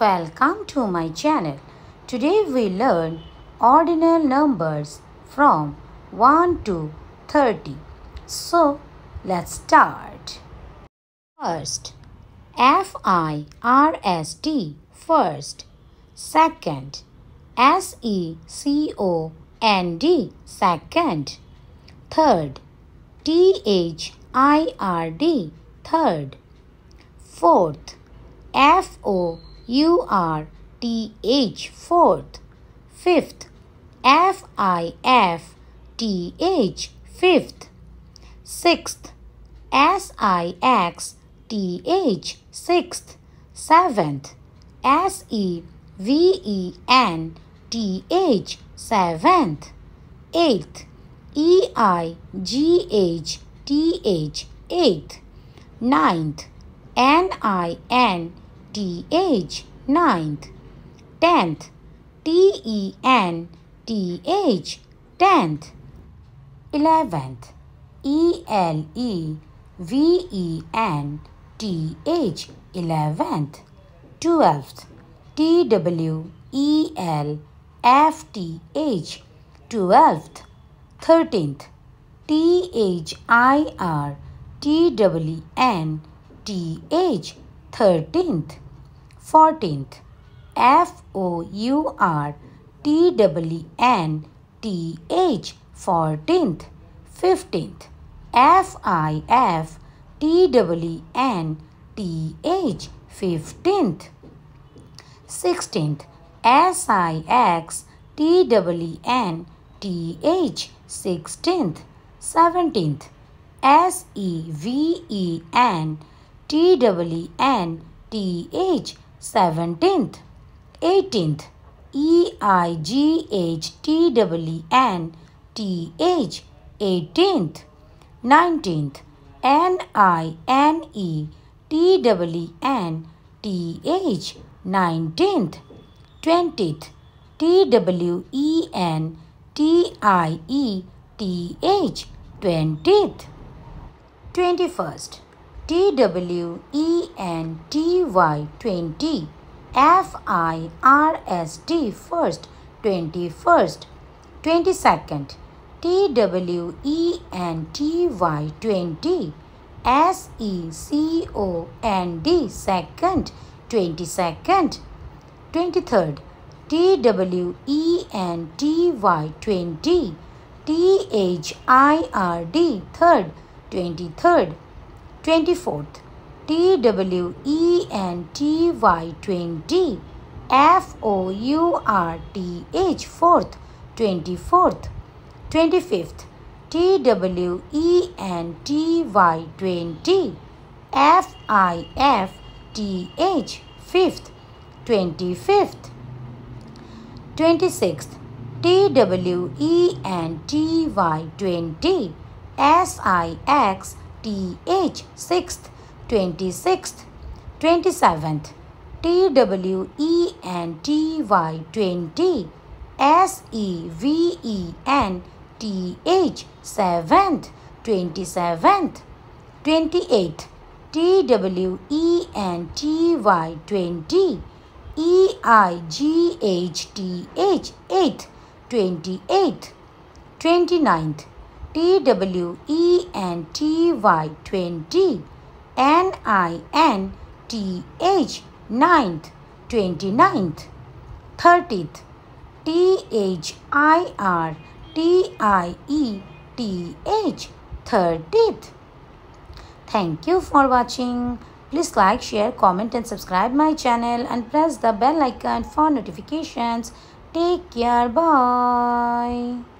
Welcome to my channel. Today we learn ordinal numbers from 1 to 30. So let's start. First, FIRST, first. Second, SECOND, second. Third, THIRD, third. Fourth, FOURTH, fourth. Fifth, FIFTH, fifth. Sixth, SIXTH, sixth. Seventh, SEVENTH, seventh. Eighth, EIGHTH, eighth. Ninth, NINTH, ninth. Tenth, TENTH, tenth. 11th, ELEVENTH, eleventh. 12th, TWELFTH, 12th. 13th, THIRTWNTH, 13th. 14th, FOURTWNTH, 14th. 15th, FIFTWNTH, 15th. 16th, SIXTWNTH, 16th. 17th, SEVENTWNTH, 17th. 18th, EIGHTWNTH, 18th. 19th, NINETWNTH, 19th. 20th, TWENTIETH, 20th. 21st, TWENTY, 20. FIRST, first. 21st. 22nd, TWENTY, 20. SECOND, second. 22nd. 23rd, TWENTY, 20. THIRD, third. 23rd. 24th, TWENTY, 20. FOURTH, fourth. 24th. 25th, TWENTY, 20. FIFTH, fifth. 25th. 26th, TWENTY, 20. SIXTH, sixth. 26th. 27th, TWENTY, 20. SEVENTH, seventh. 27th. 28th, TWENTY, 20. EIGHTH, eighth. 28th. 29th, TWENTY, 20. NINTH, ninth. 29th. 30th, THIRTIETH, 30th. Thank you for watching. Please like, share, comment and subscribe my channel and press the bell icon for notifications. Take care. Bye.